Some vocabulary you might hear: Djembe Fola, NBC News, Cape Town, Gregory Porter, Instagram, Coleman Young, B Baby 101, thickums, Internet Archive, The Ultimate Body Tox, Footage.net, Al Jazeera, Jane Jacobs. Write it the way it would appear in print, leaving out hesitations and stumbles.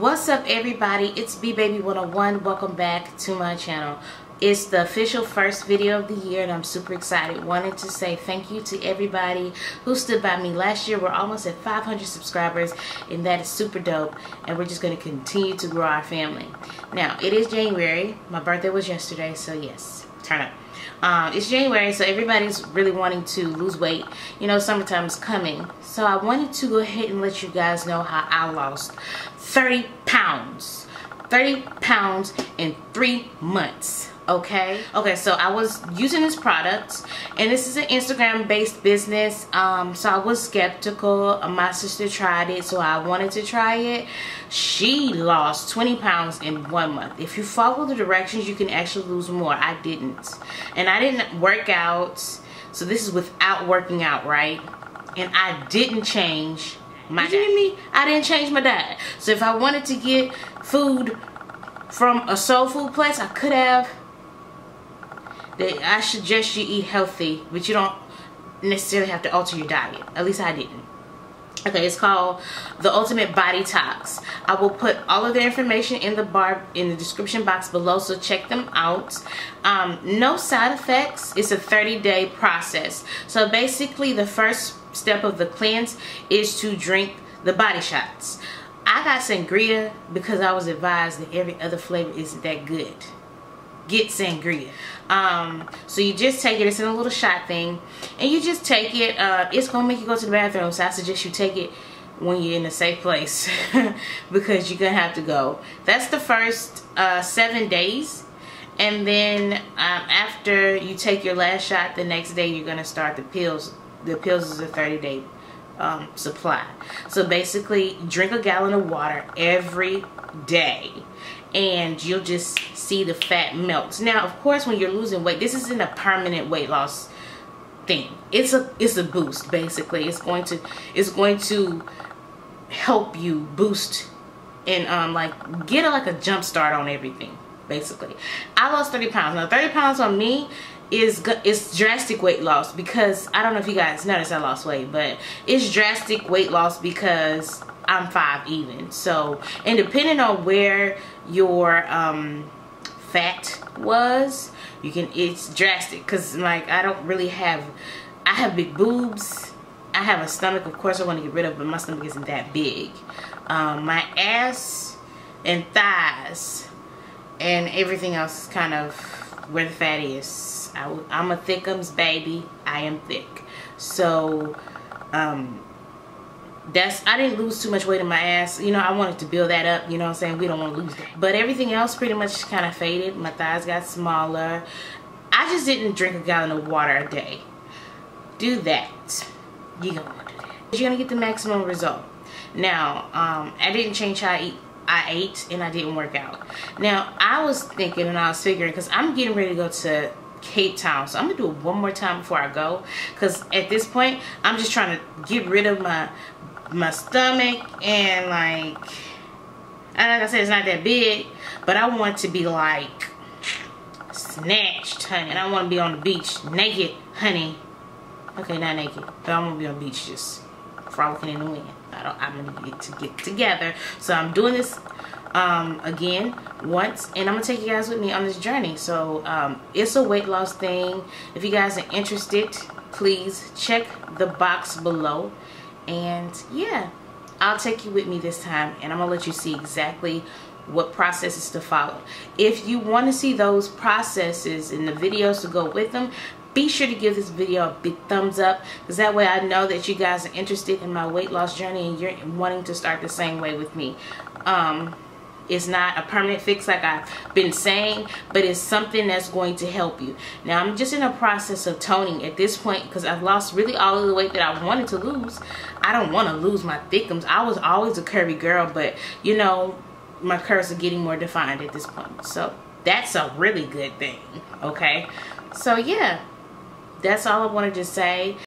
What's up, everybody? It's B Baby 101. Welcome back to my channel. It's the official first video of the year and I'm super excited. Wanted to say thank you to everybody who stood by me last year. We're almost at 500 subscribers and that is super dope, and we're just going to continue to grow our family. Now, it is January. My birthday was yesterday, so yes, turn up. It's January, so everybody's really wanting to lose weight. You know, summertime is coming. So I wanted to go ahead and let you guys know how I lost 30 pounds. 30 pounds in 3 months. Okay, so I was using this product, and this is an Instagram based business, so I was skeptical. My sister tried it, so I wanted to try it. She lost 20 pounds in 1 month. If you follow the directions, you can actually lose more. I didn't, and I didn't work out, so this is without working out, right? And I didn't change my diet. Did you hear me? I didn't change my diet. So if I wanted to get food from a soul food place, I could have. I suggest you eat healthy, but you don't necessarily have to alter your diet. At least I didn't. Okay, it's called The Ultimate Body Tox. I will put all of their information in the description box below, so check them out. No side effects. It's a 30-day process. So basically, the first step of the cleanse is to drink the body shots. I got sangria because I was advised that every other flavor isn't that good. Get sangria. So you just take it. It's in a little shot thing, and you just take it. It's gonna make you go to the bathroom, so I suggest you take it when you're in a safe place because you're gonna have to go. That's the first 7 days, and then after you take your last shot the next day, you're gonna start the pills. The pills is a 30-day supply. So basically, drink a gallon of water every day, and you'll just see the fat melts. Now, of course, when you're losing weight, this isn't a permanent weight loss thing. It's a boost, basically. It's going to help you boost and like get like a jump start on everything, basically. I lost 30 pounds. Now, 30 pounds on me is drastic weight loss, because I don't know if you guys noticed I lost weight, but it's drastic weight loss because I'm 5'11". So, and depending on where your fat was, it's drastic. Cause like I have big boobs. I have a stomach, of course I want to get rid of, but my stomach isn't that big. My ass and thighs and everything else is kind of where the fat is. I'm a thickums baby. I am thick. So, I didn't lose too much weight in my ass. You know, I wanted to build that up. You know what I'm saying? We don't want to lose that. But everything else pretty much kind of faded. My thighs got smaller. I just didn't drink a gallon of water a day. Do that. You don't want to do that. You're going to get the maximum result. Now, I didn't change how I eat. I ate and I didn't work out. Now, I was thinking and I was figuring, because I'm getting ready to go to Cape Town, so I'm gonna do it one more time before I go, because at this point I'm just trying to get rid of my stomach, and like I said, it's not that big, but I want to be like snatched, honey, and I want to be on the beach naked, honey. Okay, not naked, but I'm gonna be on the beach just frolicking in the wind. I'm gonna need to get together, so I'm doing this again once, and I'm gonna take you guys with me on this journey. So it's a weight loss thing. If you guys are interested, please check the box below, and yeah, I'll take you with me this time, and I'm gonna let you see exactly what processes to follow. If you want to see those processes and the videos to go with them, be sure to give this video a big thumbs up, because that way I know that you guys are interested in my weight loss journey and you're wanting to start the same way with me. It's not a permanent fix like I've been saying, but it's something that's going to help you. Now, I'm just in a process of toning at this point, because I've lost really all of the weight that I wanted to lose. I don't want to lose my thickums. I was always a curvy girl, but, you know, my curves are getting more defined at this point. So that's a really good thing, okay? So, yeah. That's all I wanted to say.